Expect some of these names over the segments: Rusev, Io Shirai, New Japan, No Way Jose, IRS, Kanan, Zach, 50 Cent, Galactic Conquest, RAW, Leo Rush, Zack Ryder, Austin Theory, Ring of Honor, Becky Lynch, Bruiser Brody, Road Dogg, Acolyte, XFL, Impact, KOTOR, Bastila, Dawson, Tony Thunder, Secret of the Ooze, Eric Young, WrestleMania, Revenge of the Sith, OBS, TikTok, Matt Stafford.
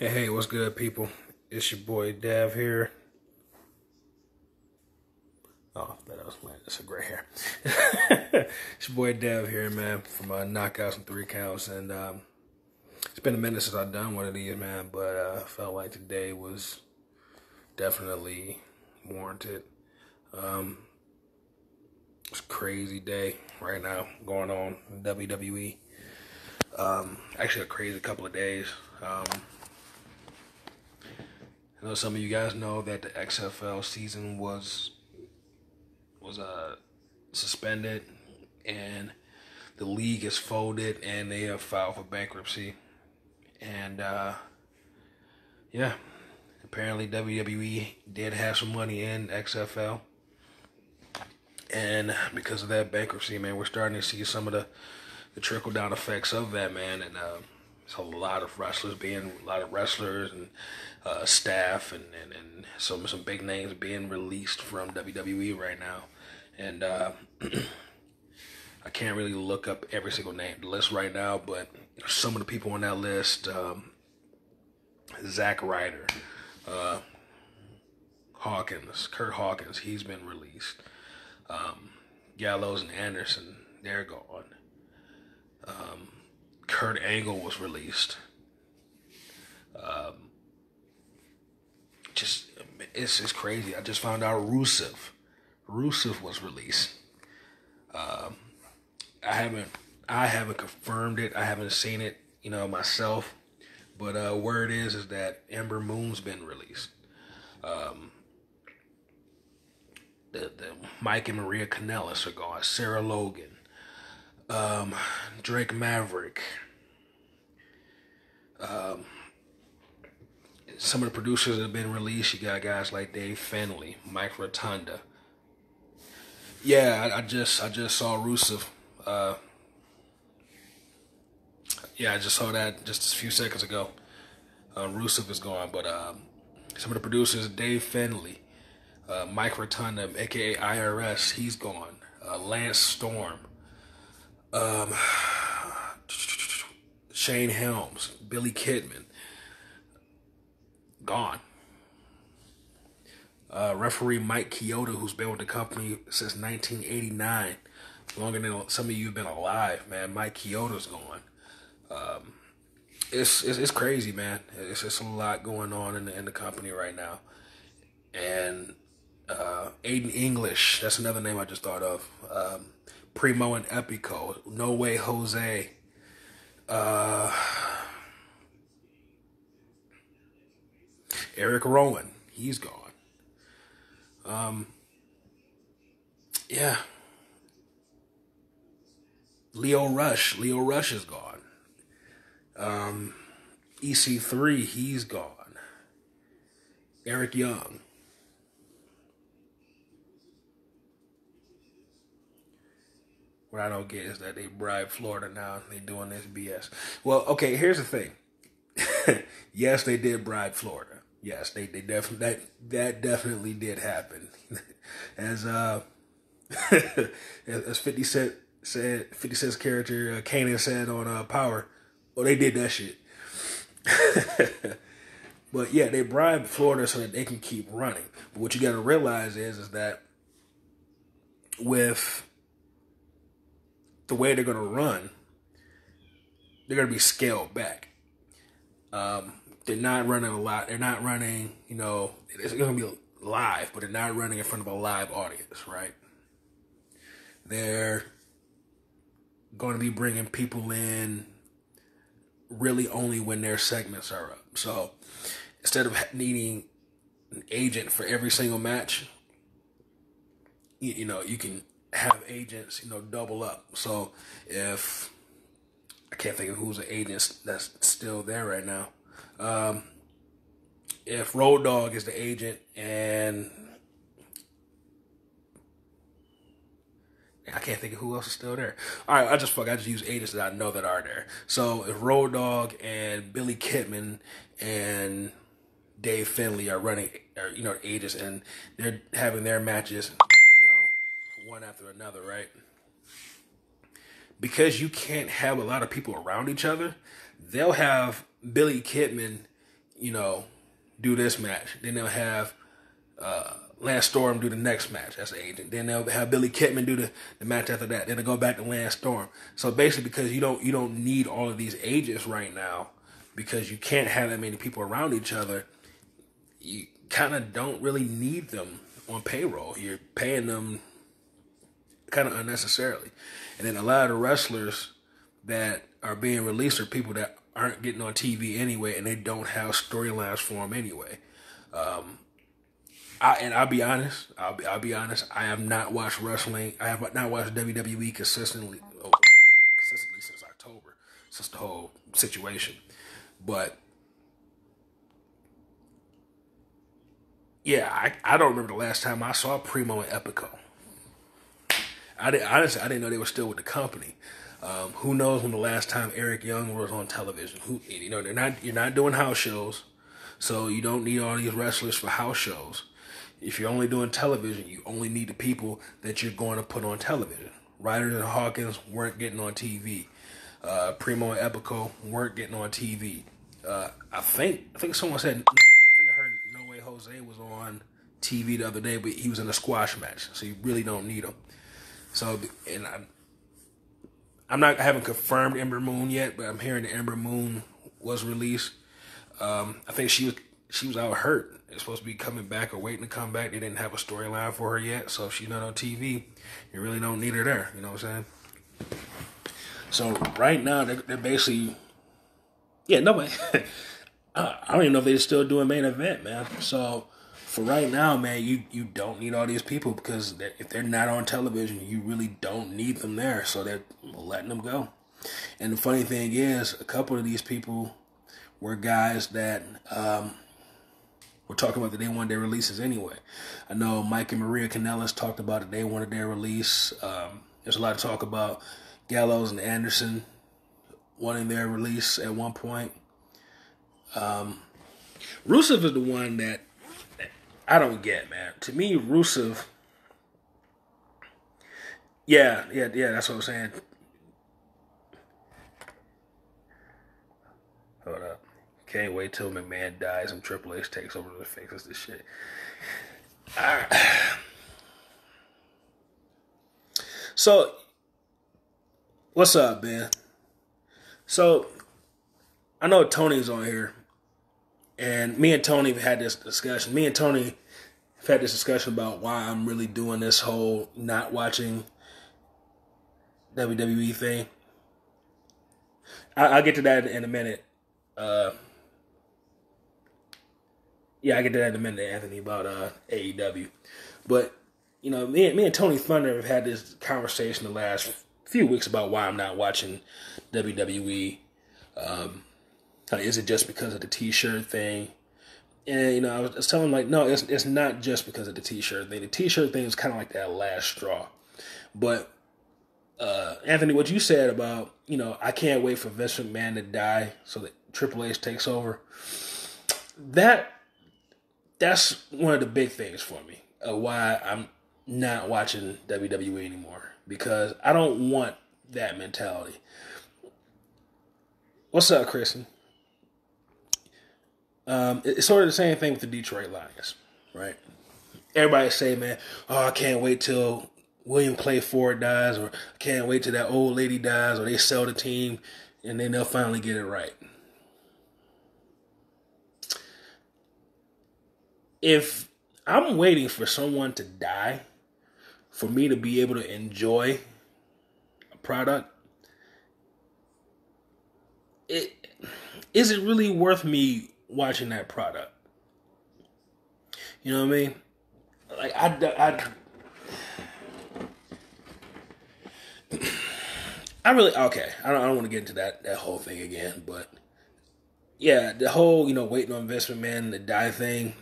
Hey, what's good, people? It's your boy Dev here. Oh, that was my, that's a gray hair. It's your boy Dev here, man, from Knockouts and Three Counts. And it's been a minute since I've done one of these, man, but I felt like today was definitely warranted. It's a crazy day right now going on in WWE. Actually, a crazy couple of days. I know some of you guys know that the XFL season was suspended, and the league is folded, and they have filed for bankruptcy. And yeah, apparently WWE did have some money in XFL, and because of that bankruptcy, man, we're starting to see some of the trickle down effects of that, man. And it's a lot of wrestlers being, and staff and some big names being released from WWE right now. And I can't really look up every single name on the list right now, but some of the people on that list, Zack Ryder, Hawkins, Curt Hawkins, he's been released. Gallows and Anderson, they're gone. Kurt Angle was released. It's crazy. I just found out Rusev was released. I haven't confirmed it. I haven't seen it, you know, myself. But word is that Ember Moon's been released. The Mike and Maria Kanellis are gone. Sarah Logan. Drake Maverick, some of the producers that have been released. You got guys like Dave Finley, Mike Rotunda. Yeah, I just saw Rusev. Yeah, I just saw that just a few seconds ago. Rusev is gone, but some of the producers, Dave Finley, Mike Rotunda, aka IRS, he's gone. Lance Storm. Shane Helms, Billy Kidman, gone. Referee Mike Chioda, who's been with the company since 1989, longer than some of you have been alive, man. Mike Chioda's gone. It's crazy, man. It's a lot going on in the company right now. And Aiden English, that's another name I just thought of. Primo and Epico, No Way Jose, Eric Rowan, he's gone. Yeah, Leo Rush is gone. EC3, he's gone. Eric Young. What I don't get is that they bribe Florida now. They doing this BS. Well, okay, here's the thing. Yes, they did bribe Florida. Yes, they definitely that definitely did happen. As as 50 Cent said, 50 Cent's character Kanan said on Power, well, they did that shit. But yeah, they bribed Florida so that they can keep running. But what you got to realize is that with the way they're going to run, they're going to be scaled back. They're not running a lot. They're not running, you know, it's going to be live, but they're not running in front of a live audience, right? They're going to be bringing people in really only when their segments are up. So instead of needing an agent for every single match, you know, you can have agents, you know, double up. So if I can't think of who's an agent that's still there right now, if Road Dogg is the agent and I can't think of who else is still there. All right, I just use agents that I know that are there. So if Road Dogg and Billy Kidman and Dave Finley are running, or, you know, agents, and they're having their matches one after another, right? Because you can't have a lot of people around each other, they'll have Billy Kidman you know, do this match. Then they'll have Lance Storm do the next match as an agent. Then they'll have Billy Kidman do the match after that. Then they'll go back to Lance Storm. So basically, because you don't need all of these agents right now, because you can't have that many people around each other, you kind of don't really need them on payroll. You're paying them kind of unnecessarily. And then a lot of the wrestlers that are being released are people that aren't getting on TV anyway, and they don't have storylines for them anyway. I'll be honest. I have not watched wrestling. I have not watched WWE consistently since October, since the whole situation. But yeah, I don't remember the last time I saw Primo and Epico. I didn't know they were still with the company. Who knows when the last time Eric Young was on television? You're not doing house shows, so you don't need all these wrestlers for house shows. If you're only doing television, you only need the people that you're going to put on television. Ryder and Hawkins weren't getting on TV. Primo and Epico weren't getting on TV. I think someone said, I think I heard No Way Jose was on TV the other day, but he was in a squash match, so you really don't need him. So, and I haven't confirmed Ember Moon yet, but I'm hearing that Ember Moon was released. I think she was out hurt. It's supposed to be coming back or waiting to come back. They didn't have a storyline for her yet, so if she's not on TV, you really don't need her there. You know what I'm saying? So right now they're basically, yeah, nobody. I don't even know if they're still doing main event, man. So for right now, man, you don't need all these people, because if they're not on television, you really don't need them there. So they're letting them go. And the funny thing is, a couple of these people were guys that were talking about that they wanted their releases anyway. I know Mike and Maria Kanellis talked about it. They wanted their release. There's a lot of talk about Gallows and Anderson wanting their release at one point. Rusev is the one that I don't get, man. To me, Rusev, yeah, that's what I'm saying. Hold up. Can't wait till McMahon dies and Triple H takes over and fixes this shit. All right. So, what's up, man? So, I know Tony's on here. And me and Tony have had this discussion. Me and Tony have had this discussion about why I'm really doing this whole not watching WWE thing. I'll get to that in a minute. I get to that in a minute, Anthony, about AEW. But, you know, me and Tony Thunder have had this conversation the last few weeks about why I'm not watching WWE. Is it just because of the T-shirt thing? And, you know, I was telling him, like, no, it's not just because of the T-shirt thing. The T-shirt thing is kind of like that last straw. But, Anthony, what you said about, you know, I can't wait for Vince McMahon to die so that Triple H takes over. That's one of the big things for me, why I'm not watching WWE anymore, because I don't want that mentality. What's up, Kristen? It's sort of the same thing with the Detroit Lions, right? Everybody say, man, oh, I can't wait till William Clay Ford dies, or I can't wait till that old lady dies, or they sell the team, and then they'll finally get it right. If I'm waiting for someone to die for me to be able to enjoy a product, is it really worth me watching that product? You know what I mean? Like, I don't want to get into that whole thing again, but yeah, the whole, you know, waiting on Vince McMahon to die thing.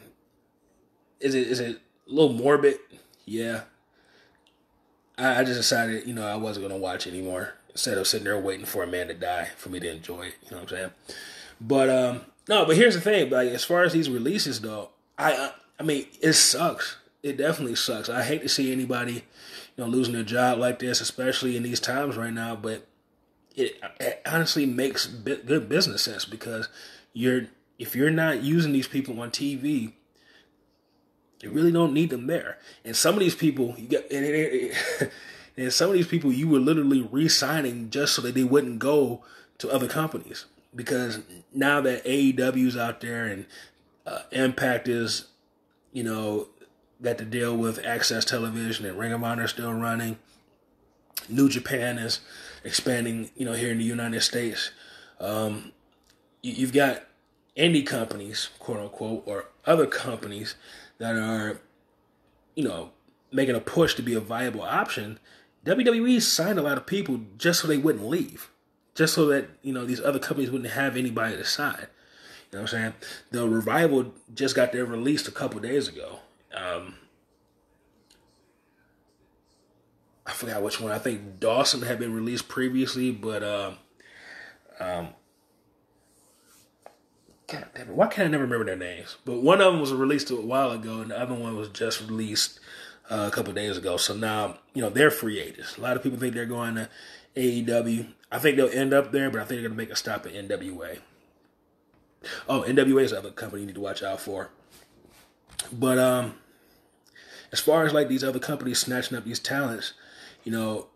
Is it a little morbid? Yeah. I just decided, you know, I wasn't going to watch anymore, instead of sitting there waiting for a man to die for me to enjoy it. You know what I'm saying? But, but here's the thing. Like, as far as these releases, though, I mean, it sucks. It definitely sucks. I hate to see anybody, you know, losing their job like this, especially in these times right now. But it honestly makes good business sense, because you're if you're not using these people on TV, you really don't need them there. And some of these people, you got, and some of these people you were literally re-signing just so that they wouldn't go to other companies. Because now that AEW's out there and Impact is, you know, got to deal with Access Television, and Ring of Honor is still running. New Japan is expanding, you know, here in the United States. You've got indie companies, quote unquote, or other companies that are, you know, making a push to be a viable option. WWE signed a lot of people just so they wouldn't leave, just so that, you know, these other companies wouldn't have anybody to sign. You know what I'm saying? The Revival just got their release a couple days ago. I forgot which one. I think Dawson had been released previously, but God damn it, why can't I never remember their names? But one of them was released a while ago, and the other one was just released a couple of days ago. So now, you know, they're free agents. A lot of people think they're going to AEW. I think they'll end up there, but I think they're going to make a stop at NWA. Oh, NWA is another company you need to watch out for. But as far as like these other companies snatching up these talents, you know,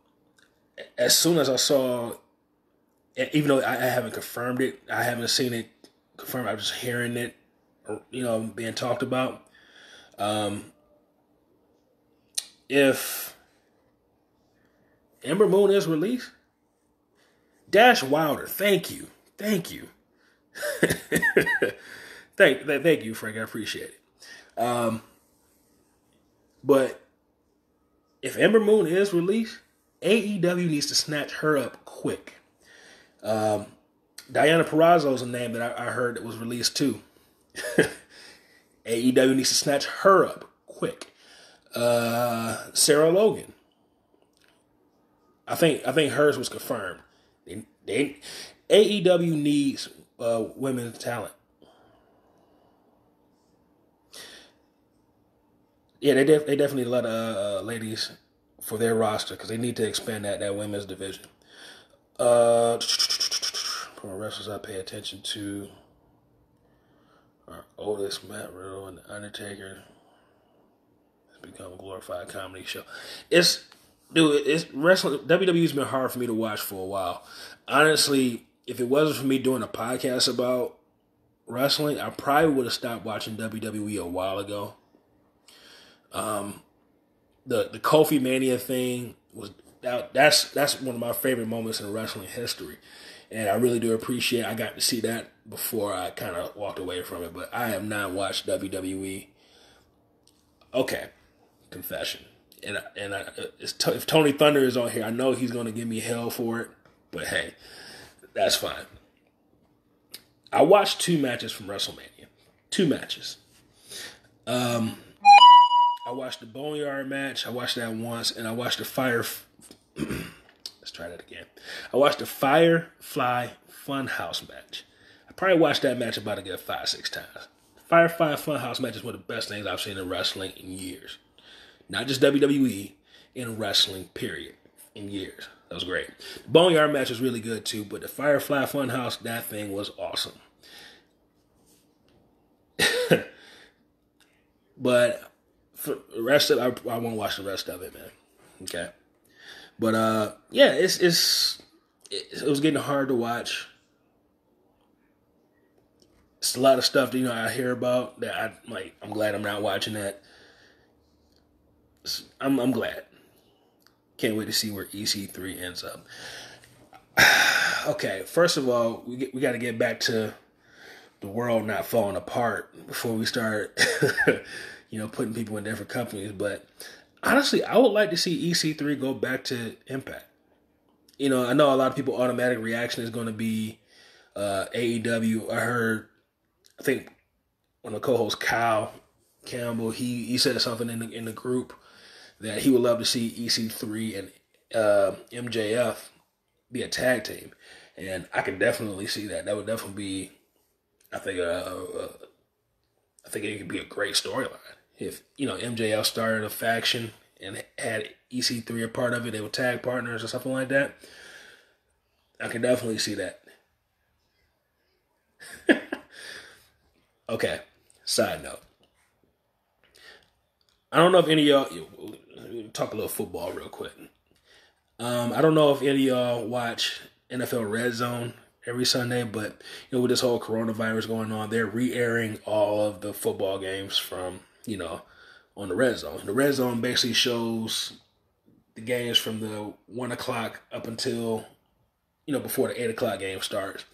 as soon as I saw, even though I haven't confirmed it, I haven't seen it confirmed, I'm just hearing it, you know, being talked about. If Ember Moon is released, Dash Wilder, thank you. thank you, Frank, I appreciate it. But if Ember Moon is released, AEW needs to snatch her up quick. Diana Perazzo is a name that I heard that was released too. AEW needs to snatch her up quick. Sarah Logan, I think hers was confirmed. AEW needs women's talent. Yeah, they definitely let ladies for their roster because they need to expand that women's division. Wrestlers I pay attention to are Otis, Matt Riddle, and The Undertaker. It's become a glorified comedy show. It's wrestling. WWE's been hard for me to watch for a while. Honestly, if it wasn't for me doing a podcast about wrestling, I probably would have stopped watching WWE a while ago. The Kofi Mania thing was that's one of my favorite moments in wrestling history. And I really do appreciate I got to see that before I kind of walked away from it. But I have not watched WWE. Okay, confession. And if Tony Thunder is on here, I know he's going to give me hell for it. But hey, that's fine. I watched 2 matches from WrestleMania. 2 matches. I watched the Boneyard match. I watched that once. And I watched the I watched the Firefly Funhouse match. I probably watched that match about a good 5-6 times. The Firefly Funhouse match is one of the best things I've seen in wrestling in years. Not just WWE, in wrestling, period, in years. That was great. The Boneyard match was really good too, but the Firefly Funhouse, that thing was awesome. But for the rest of it, I won't watch the rest of it, man. Okay. But yeah, it was getting hard to watch. It's a lot of stuff that, you know, I hear about that I'm glad I'm not watching that. I'm glad. Can't wait to see where EC3 ends up. Okay, first of all, we got to get back to the world not falling apart before we start, you know, putting people in different companies, but. Honestly, I would like to see EC3 go back to Impact. You know, I know a lot of people automatic reaction is going to be AEW. I think one of the co-hosts, Kyle Campbell, he said something in the group that he would love to see EC3 and MJF be a tag team. And I can definitely see that. That would definitely be, I think it could be a great storyline. If, you know, MJF started a faction and had EC3 a part of it, they were tag partners or something like that. I can definitely see that. Okay, side note. I don't know if any of y'all... Talk a little football real quick. I don't know if any of y'all watch NFL Red Zone every Sunday, but you know, with this whole coronavirus going on, they're re-airing all of the football games from, you know, on the Red Zone. The Red Zone basically shows the games from the 1 o'clock up until, you know, before the 8 o'clock game starts.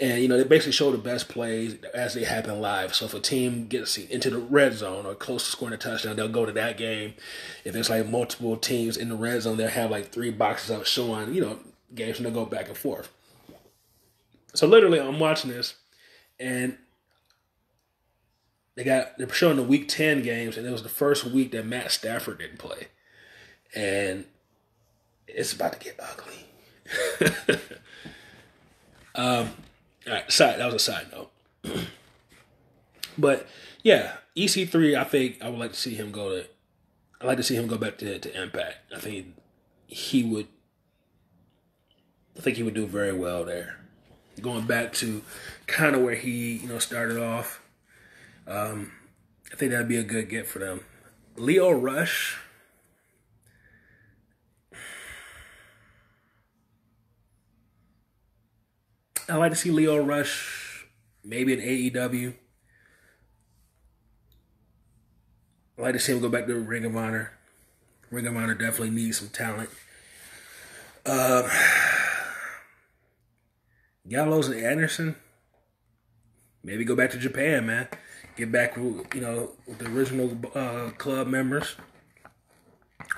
And, you know, they basically show the best plays as they happen live. So if a team gets into the red zone or close to scoring a touchdown, they'll go to that game. If there's, like, multiple teams in the red zone, they'll have, like, 3 boxes up showing, you know, games, and they'll go back and forth. So literally I'm watching this, and they're showing the Week 10 games, and it was the first week that Matt Stafford didn't play. And it's about to get ugly. All right, that was a side note. But yeah, EC3, I think I would like to see him I'd like to see him go back to Impact. I think he would do very well there. Going back to kind of where he, you know, started off. I think that'd be a good get for them. Leo Rush. I like to see Leo Rush, maybe in AEW. I like to see him go back to Ring of Honor. Ring of Honor definitely needs some talent. Gallows and Anderson, maybe go back to Japan, man. Get back, you know, with the original club members.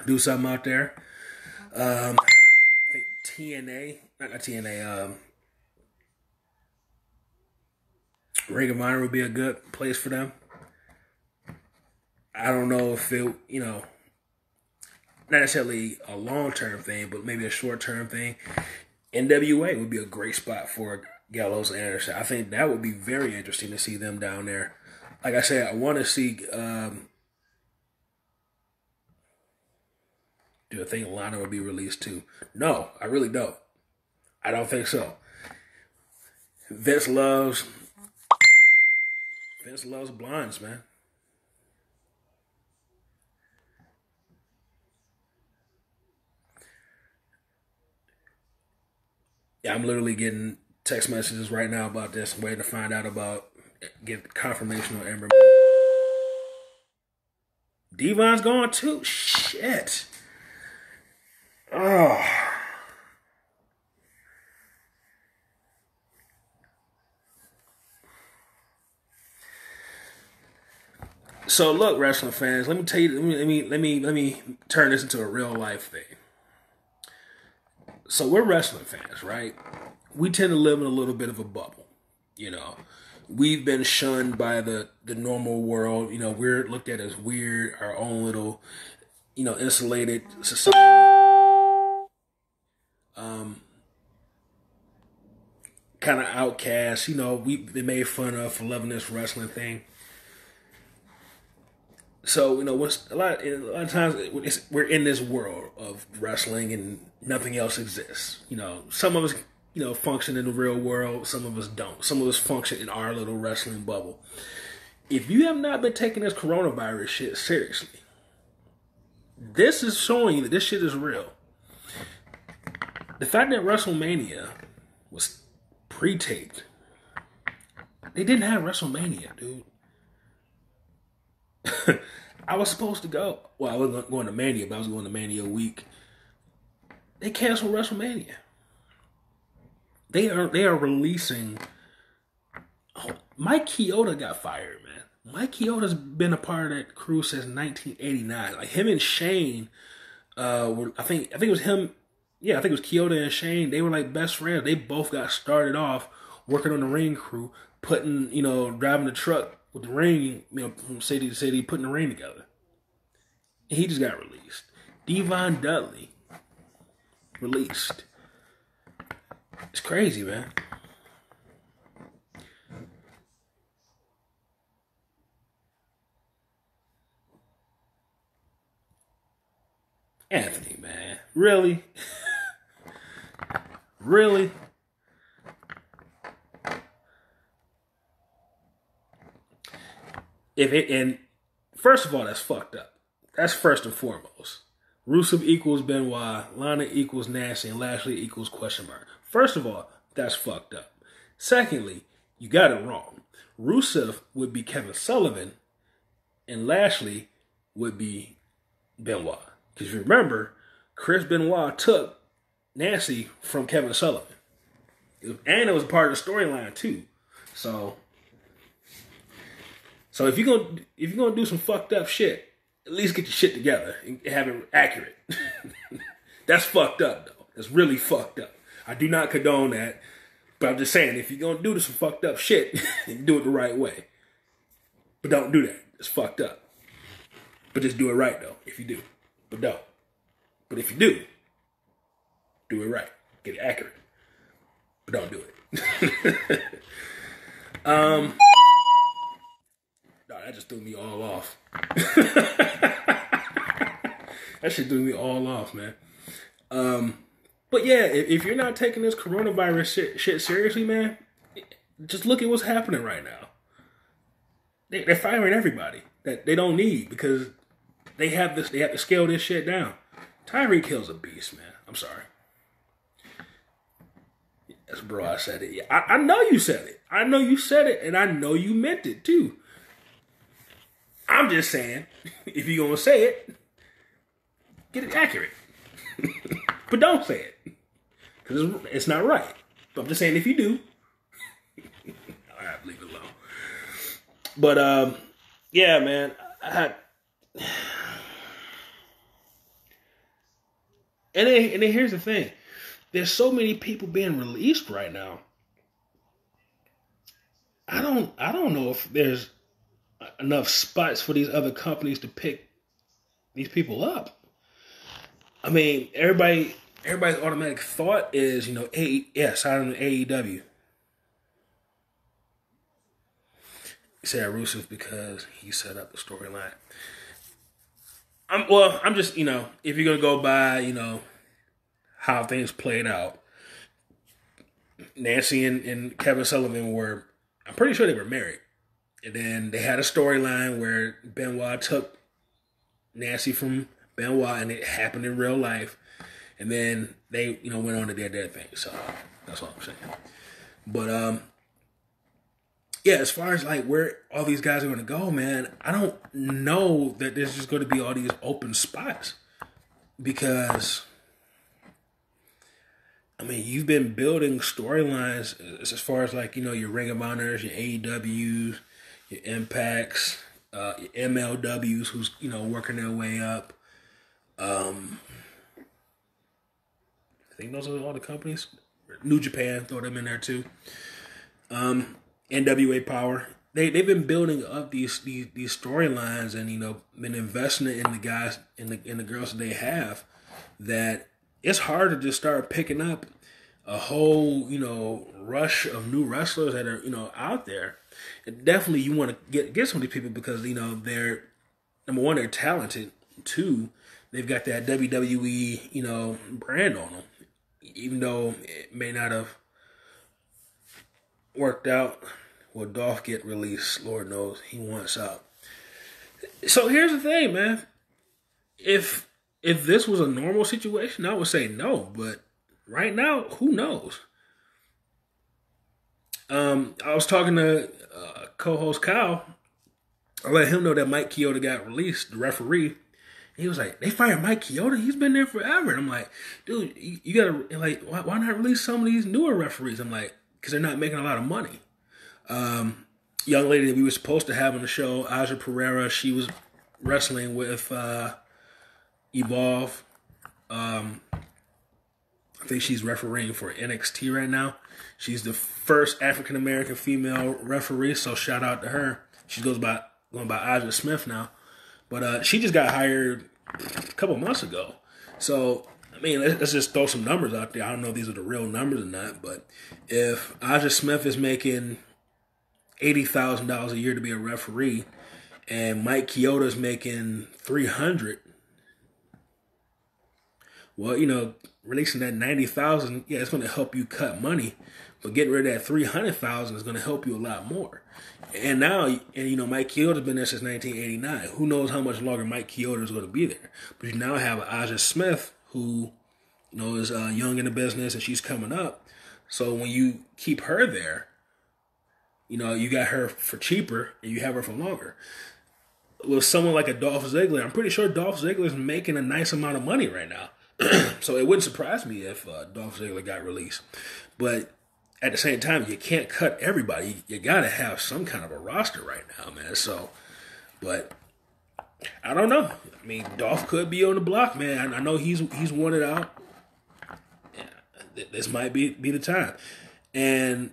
Do something out there. I think TNA, not TNA. Ring of Honor would be a good place for them. I don't know if it, you know, not necessarily a long-term thing, but maybe a short-term thing. NWA would be a great spot for Gallows and Anderson. I think that would be very interesting to see them down there. Like I said, I want to see, do I think Lana would be released too? No, I really don't. I don't think so. Vince loves blondes, man. Yeah, I'm literally getting text messages right now about this. I'm waiting to find out get confirmation on Ember Moon. Devon's gone too? Shit. Oh. So look, wrestling fans, let me tell you, let me turn this into a real life thing. So we're wrestling fans, right? We tend to live in a little bit of a bubble, you know. We've been shunned by the normal world, you know. We're looked at as weird, our own little, you know, insulated society, kind of outcast. You know, we've been made fun of for loving this wrestling thing. So, you know, a lot of times we're in this world of wrestling and nothing else exists. You know, some of us, you know, function in the real world. Some of us don't. Some of us function in our little wrestling bubble. If you have not been taking this coronavirus shit seriously, this is showing you that this shit is real. The fact that WrestleMania was pre-taped. They didn't have WrestleMania, dude. I was supposed to go. Well, I wasn't going to Mania, but I was going to Mania week. They canceled WrestleMania. They are releasing. Oh, Mike Chioda got fired, man. Mike Chioda's been a part of that crew since 1989. Like him and Shane, were I think it was him. Yeah, I think it was Chioda and Shane. They were like best friends. They both got started off working on the ring crew, putting, you know, driving the truck with the ring, you know, from city to city, putting the ring together. And he just got released. Devon Dudley released. It's crazy, man. Anthony, man. Really? Really? And first of all, that's fucked up. That's first and foremost. Rusev equals Benoit, Lana equals Nancy, and Lashley equals question mark. First of all, that's fucked up. Secondly, you got it wrong. Rusev would be Kevin Sullivan, and Lashley would be Benoit. Because remember, Chris Benoit took Nancy from Kevin Sullivan. And it was part of the storyline too. So if you're gonna do some fucked up shit, at least get your shit together and have it accurate. That's fucked up though. That's really fucked up. I do not condone that, but I'm just saying, if you're gonna do some fucked up shit, do it the right way. But don't do that. It's fucked up. But just do it right though. If you do, but don't. But if you do, do it right. Get it accurate. But don't do it. No, that just threw me all off. That shit threw me all off, man. But yeah, if you're not taking this coronavirus shit seriously, man, just look at what's happening right now. They're firing everybody that they don't need because they have this. They have to scale this shit down. Tyreek Hill's a beast, man. I'm sorry. Yes, bro, I said it. Yeah, I know you said it. I know you said it, and I know you meant it, too. I'm just saying, if you're going to say it, get it accurate. But don't say it, because it's not right. But I'm just saying, if you do, all right, leave it alone. But, yeah, man, And then here's the thing. There's so many people being released right now. I don't know if there's enough spots for these other companies to pick these people up. I mean, everybody's automatic thought is, sign to AEW. Sarah Rusev because he set up the storyline. I'm just, if you're gonna go by, how things played out. Nancy and Kevin Sullivan I'm pretty sure they were married. And then they had a storyline where Benoit took Nancy from Benoit and it happened in real life. And then they, went on to their dead thing. So that's all I'm saying. But, yeah, as far as like where all these guys are going to go, man, I don't know that there's just going to be all these open spots because, I mean, you've been building storylines as far as like, your Ring of Honors, your AEWs, your Impacts, your MLWs who's, working their way up. I think those are all the companies. New Japan, throw them in there too. NWA Power. They've been building up these storylines and been investing in the guys and the girls that they have. That it's hard to just start picking up a whole rush of new wrestlers that are out there. And definitely you want to get some of these people because they're number one, they're talented. Two, they've got that WWE brand on them, even though it may not have worked out. Will Dolph get released? Lord knows he wants out. So here's the thing, man. If this was a normal situation, I would say no. But right now, who knows? I was talking to co-host Kyle. I let him know that Mike Chioda got released, the referee. He was like, "They fired Mike Chioda. He's been there forever." And I'm like, "Dude, you gotta why not release some of these newer referees?" I'm like, because they're not making a lot of money. Young lady that we were supposed to have on the show, Aja Pereira, she was wrestling with Evolve. I think she's refereeing for NXT right now. She's the first African American female referee, so shout out to her. She goes by Aja Smith now, but she just got hired a couple months ago. So, I mean, let's just throw some numbers out there. I don't know if these are the real numbers or not, but if Aja Smith is making $80,000 a year to be a referee and Mike Chioda is making $300,000, well, releasing that $90,000, yeah, it's going to help you cut money. But getting rid of that $300,000 is going to help you a lot more. And now, Mike Chioda's been there since 1989. Who knows how much longer Mike Chioda is going to be there? But you now have Aja Smith, who is young in the business, and she's coming up. So when you keep her there, you got her for cheaper, and you have her for longer. With someone like a Dolph Ziggler, I'm pretty sure Dolph Ziggler is making a nice amount of money right now. So it wouldn't surprise me if Dolph Ziggler got released. But at the same time, you can't cut everybody. You got to have some kind of a roster right now, man. So, but I don't know. I mean, Dolph could be on the block, man. I know he's wanted out. Yeah, this might be the time. And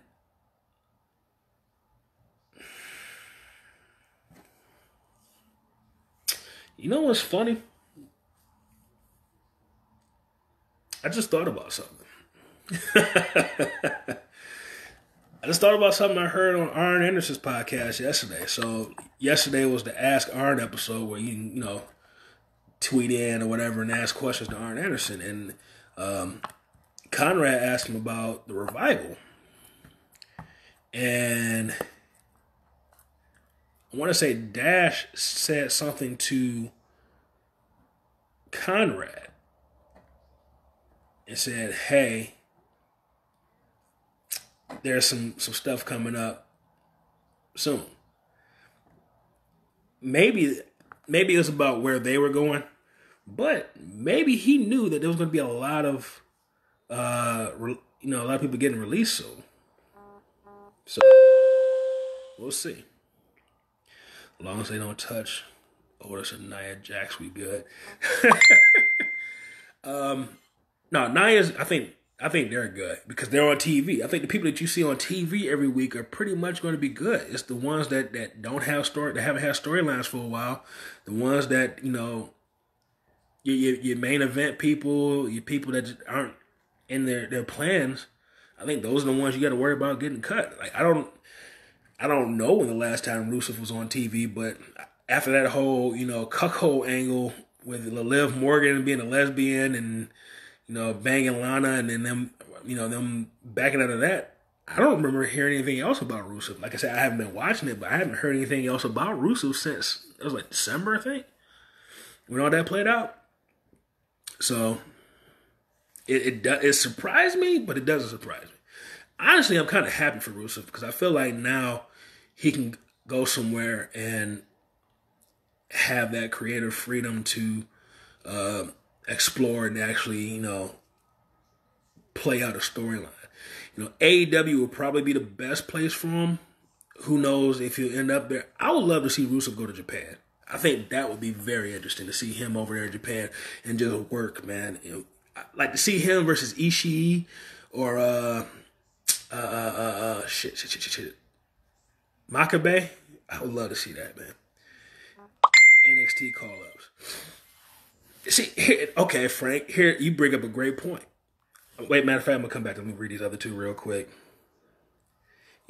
you know what's funny? I just thought about something. I just thought about something I heard on Arn Anderson's podcast yesterday. So yesterday was the Ask Arn episode where you tweet in or whatever and ask questions to Arn Anderson. And Conrad asked him about the Revival. And I want to say Dash said something to Conrad and said, hey, there's some stuff coming up soon. Maybe it was about where they were going, but maybe he knew that there was going to be a lot of, a lot of people getting released soon. So we'll see. As long as they don't touch Otis and Nia Jax, we good. No, Nia's, I think they're good because they're on TV. I think the people that you see on TV every week are pretty much going to be good. It's the ones that don't have story, that haven't had storylines for a while, the ones that your main event people, your people that aren't in their plans. I think those are the ones you got to worry about getting cut. Like I don't know when the last time Rusev was on TV, but after that whole, cuckold angle with Liv Morgan being a lesbian and, banging Lana and then them, them backing out of that, I don't remember hearing anything else about Rusev. Like I said, I haven't been watching it, but I haven't heard anything else about Rusev since, it was like December, I think, when all that played out. So it surprised me, but it doesn't surprise me. Honestly, I'm kind of happy for Rusev because I feel like now he can go somewhere and have that creative freedom to explore and actually, play out a storyline. AEW will probably be the best place for him. Who knows if he'll end up there. I would love to see Rusev go to Japan. I think that would be very interesting to see him over there in Japan and just work, man. I'd like to see him versus Ishii or... Shit. Makabe, I would love to see that, man. NXT call-ups. See, okay, Frank, here you bring up a great point. Wait, matter of fact, I'm going to come back. Let me read these other two real quick.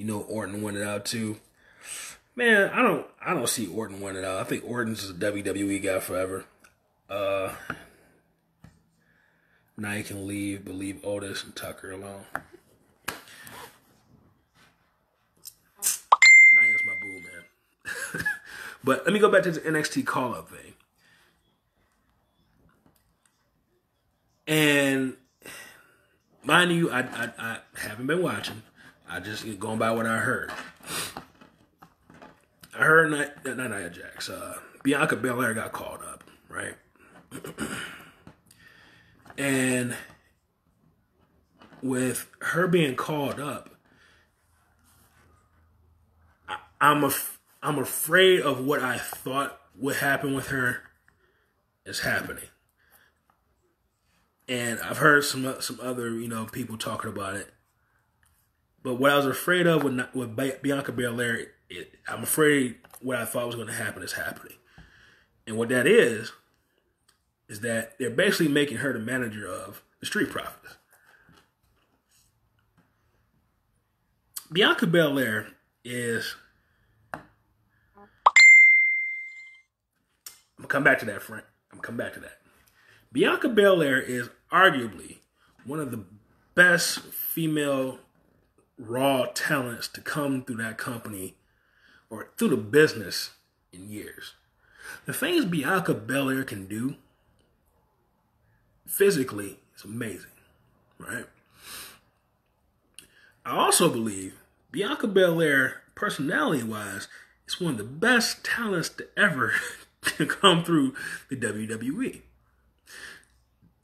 Orton won it out, too. Man, I don't see Orton won it out. I think Orton's a WWE guy forever. Now you can leave Otis and Tucker alone. But let me go back to the NXT call-up thing. And mind you, I haven't been watching. I just going by what I heard. I heard not Nia Jax. Bianca Belair got called up, right? And with her being called up, I'm afraid of what I thought would happen with her is happening. And I've heard some other, people talking about it. But what I was afraid of with Bianca Belair, I'm afraid what I thought was going to happen is happening. And what that is that they're basically making her the manager of the Street Profits. Bianca Belair is... I'm going to come back to that, Frank. I'm going to come back to that. Bianca Belair is arguably one of the best female raw talents to come through that company or through the business in years. The things Bianca Belair can do physically is amazing, right? I also believe Bianca Belair, personality-wise, is one of the best talents to ever come through the WWE.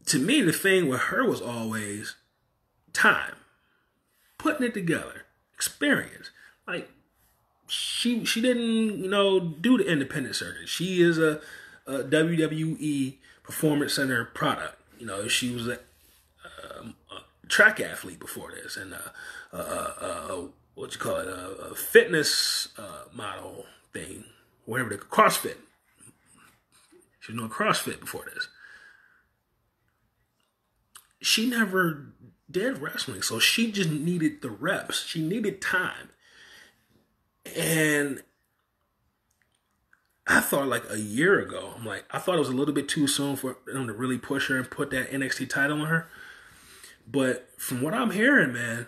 To me, the thing with her was always time, putting it together, experience. Like, she didn't, do the independent circuit. She is a WWE Performance Center product. She was a track athlete before this, and a fitness model thing, whatever they could, CrossFit. She was doing CrossFit before this. She never did wrestling, so she just needed the reps. She needed time. And I thought like a year ago, I thought it was a little bit too soon for them to really push her and put that NXT title on her. But from what I'm hearing, man,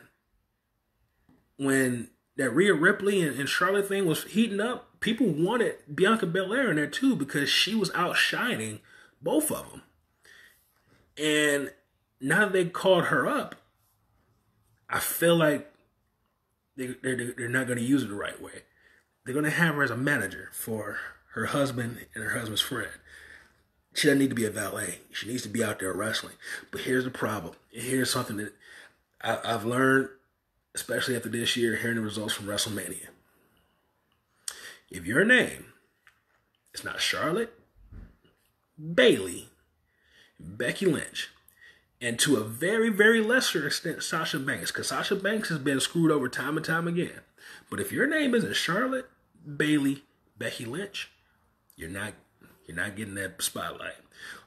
when that Rhea Ripley and Charlotte thing was heating up, people wanted Bianca Belair in there too because she was outshining both of them. And now that they called her up, I feel like they're not going to use it the right way. They're going to have her as a manager for her husband and her husband's friend. She doesn't need to be a valet. She needs to be out there wrestling. But here's the problem. Here's something that I've learned, especially after this year, hearing the results from WrestleMania. If your name is not Charlotte, Bayley, Becky Lynch, and to a very, very lesser extent, Sasha Banks, because Sasha Banks has been screwed over time and time again. But if your name isn't Charlotte, Bayley, Becky Lynch, you're not getting that spotlight.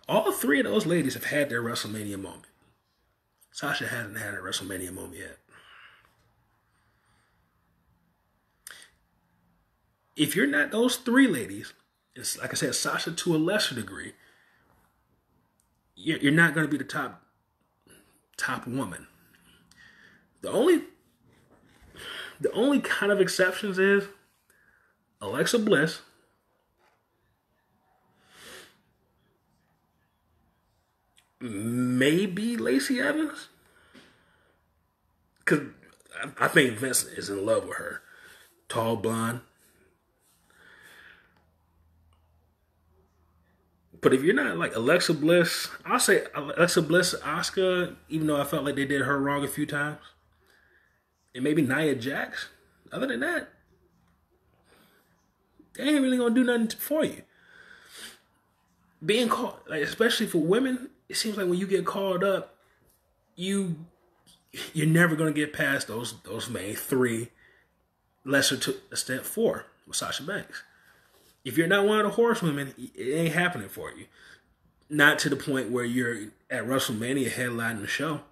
All three of those ladies have had their WrestleMania moment. Sasha hasn't had a WrestleMania moment yet. If you're not those three ladies, it's like I said, Sasha to a lesser degree, you're not going to be the top woman. The only kind of exceptions is Alexa Bliss, maybe Lacey Evans, because I think Vince is in love with her. Tall, blonde. But if you're not like Alexa Bliss, I'll say Alexa Bliss, Asuka, even though I felt like they did her wrong a few times. And maybe Nia Jax. Other than that, they ain't really going to do nothing for you. Being called, like, especially for women, it seems like when you get called up, you're never going to get past those main three, lesser to extent four with Sasha Banks. If you're not one of the horsewomen, it ain't happening for you. Not to the point where you're at WrestleMania headlining the show.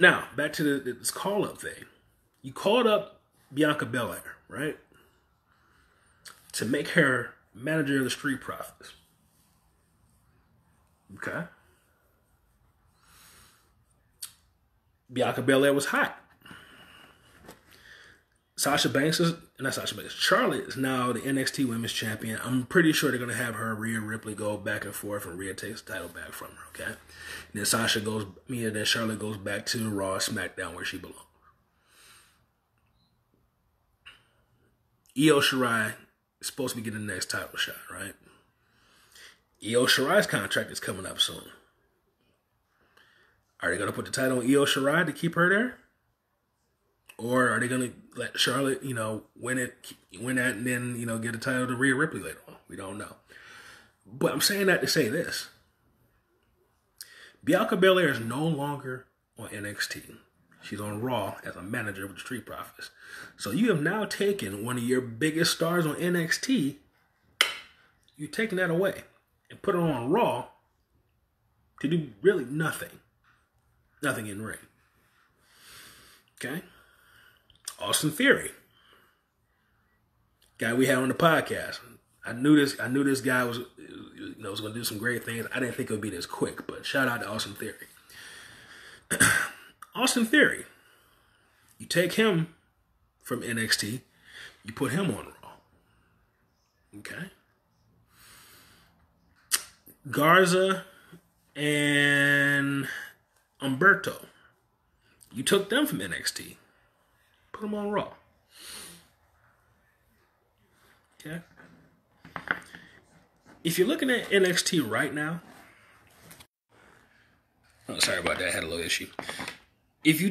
Now, back to this call-up thing. You called up Bianca Belair, right? To make her manager of the Street Profits. Okay. Bianca Belair was hot. Charlotte is now the NXT Women's Champion. I'm pretty sure they're going to have her and Rhea Ripley go back and forth, and Rhea takes the title back from her, okay? And then Charlotte goes back to Raw, SmackDown, where she belongs. Io Shirai is supposed to be getting the next title shot, right? Io Shirai's contract is coming up soon. Are they going to put the title on Io Shirai to keep her there? Or are they going to let Charlotte, win that and then, get a title to Rhea Ripley later on? We don't know. But I'm saying that to say this. Bianca Belair is no longer on NXT. She's on Raw as a manager of the Street Profits. So you have now taken one of your biggest stars on NXT. You've taken that away and put her on Raw to do really nothing. Nothing in the ring. Okay? Austin Theory, guy we had on the podcast. I knew this guy was, was going to do some great things. I didn't think it would be this quick, but shout out to Austin Theory. Austin Theory. You take him from NXT, you put him on Raw. Okay. Garza and Umberto. You took them from NXT, put them on Raw. Okay. If you're looking at NXT right now, oh, sorry about that, I had a little issue. If you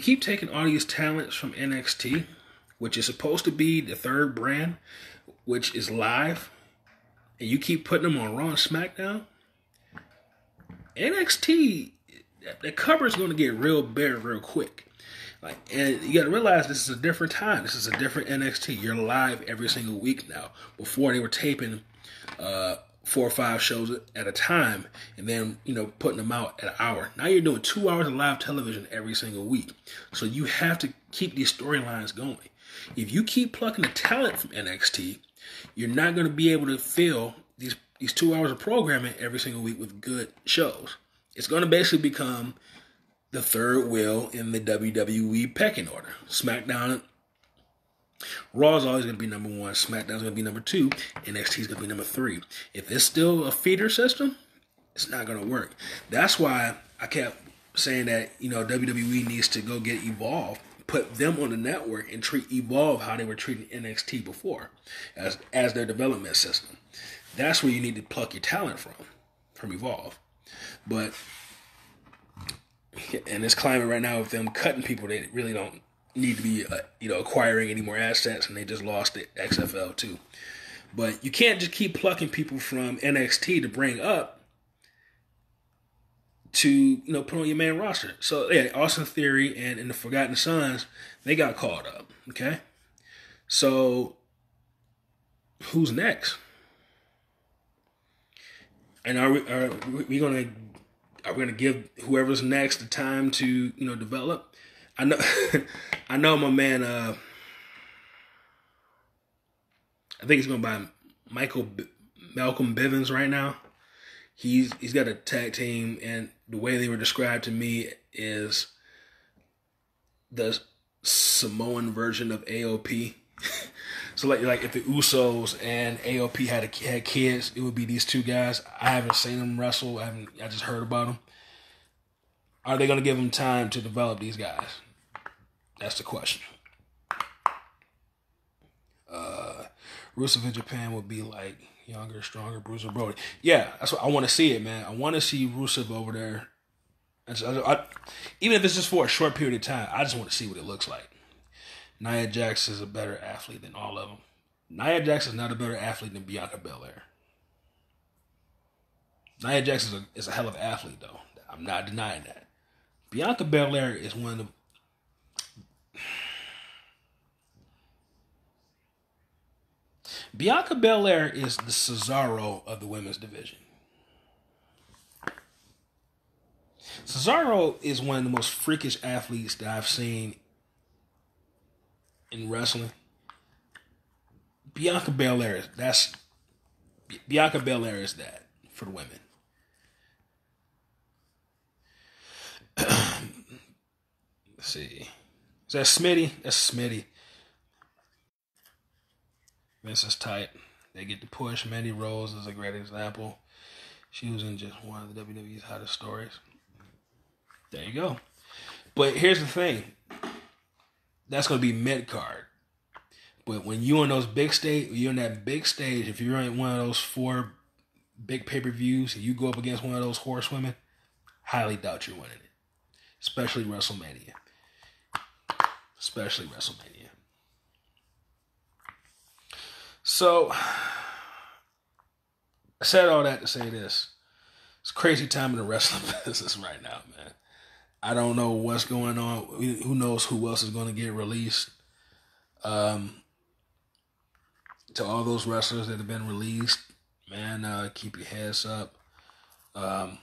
keep taking all these talents from NXT, which is supposed to be the third brand, which is live, and you keep putting them on Raw and SmackDown, NXT, the cover is going to get real bare real quick. Like, and you got to realize this is a different time. This is a different NXT. You're live every single week now. Before, they were taping 4 or 5 shows at a time and then, you know, putting them out at an hour. Now you're doing 2 hours of live television every single week. So you have to keep these storylines going. If you keep plucking the talent from NXT, you're not going to be able to fill these 2 hours of programming every single week with good shows. It's going to basically become the third wheel in the WWE pecking order. SmackDown, Raw is always going to be number one. SmackDown is going to be number two. NXT is going to be number three. If it's still a feeder system, it's not going to work. That's why I kept saying that, you know, WWE needs to go get Evolve, put them on the network, and treat Evolve how they were treating NXT before as their development system. That's where you need to pluck your talent from Evolve. But in this climate right now, with them cutting people, they really don't need to be, you know, acquiring any more assets, and they just lost the XFL too. But you can't just keep plucking people from NXT to bring up to, you know, put on your main roster. So yeah, Austin Theory and the Forgotten Sons, they got called up. Okay, so who's next? And are we gonna give whoever's next the time to, you know, develop? I know, I know my man. I think he's going by Malcolm Bivens right now. He's got a tag team, and the way they were described to me is the Samoan version of AOP. So like if the Usos and AOP had kids, it would be these two guys. I haven't seen them wrestle. I just heard about them. Are they going to give them time to develop these guys? That's the question. Rusev in Japan would be like younger, stronger Bruiser Brody. Yeah, that's what I want to see it, man. I want to see Rusev over there. Even if it's just for a short period of time, I just want to see what it looks like. Nia Jax is a better athlete than all of them. Nia Jax is not a better athlete than Bianca Belair. Nia Jax is a hell of an athlete, though. I'm not denying that. Bianca Belair is one of the... Bianca Belair is the Cesaro of the women's division. Cesaro is one of the most freakish athletes that I've seen in wrestling. Bianca Belair is that for the women. Let's see. Is that Smitty? That's Smitty. Vince is tight. They get the push. Mandy Rose is a great example. She was in just one of the WWE's hottest stories. There you go. But here's the thing. That's going to be mid-card. But when you're on that big stage, if you're in one of those 4 big pay-per-views and you go up against one of those horsewomen, highly doubt you're winning it. Especially WrestleMania. So, I said all that to say this. It's a crazy time in the wrestling business right now, man. I don't know what's going on. Who knows who else is going to get released? To all those wrestlers that have been released, man, keep your heads up. I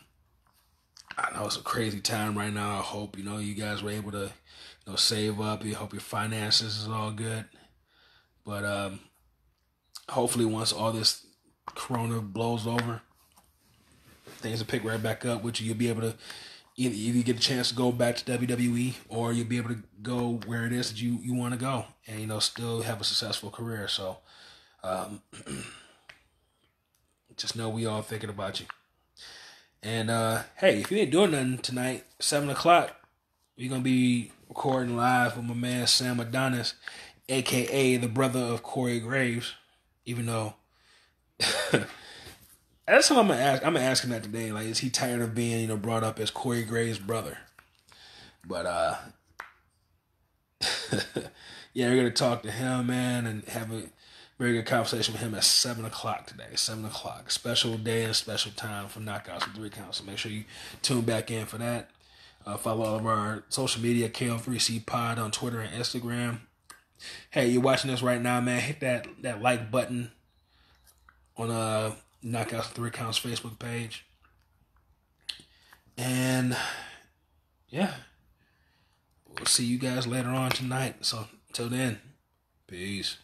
know it's a crazy time right now. I hope, you know, you guys were able to, you know, save up. I hope your finances is all good. But hopefully once all this corona blows over, things will pick right back up, which you'll be able to you get a chance to go back to WWE, or you'll be able to go where it is that you want to go, and still have a successful career. So, just know we all thinking about you. And hey, if you ain't doing nothing tonight, 7 o'clock, we're gonna be recording live with my man Sam Adonis, aka the brother of Corey Graves. Even though that's something I'm gonna ask him that today. Like, is he tired of being brought up as Corey Graves' brother? But yeah, we're gonna talk to him, man, and have a very good conversation with him at 7 o'clock today. 7 o'clock. Special day and special time for Knockouts and Three Counts. So make sure you tune back in for that. Follow all of our social media, KL3C Pod on Twitter and Instagram. Hey, you're watching this right now, man. Hit that like button on Knockouts and Three Counts Facebook page. And, yeah. We'll see you guys later on tonight. So, till then, peace.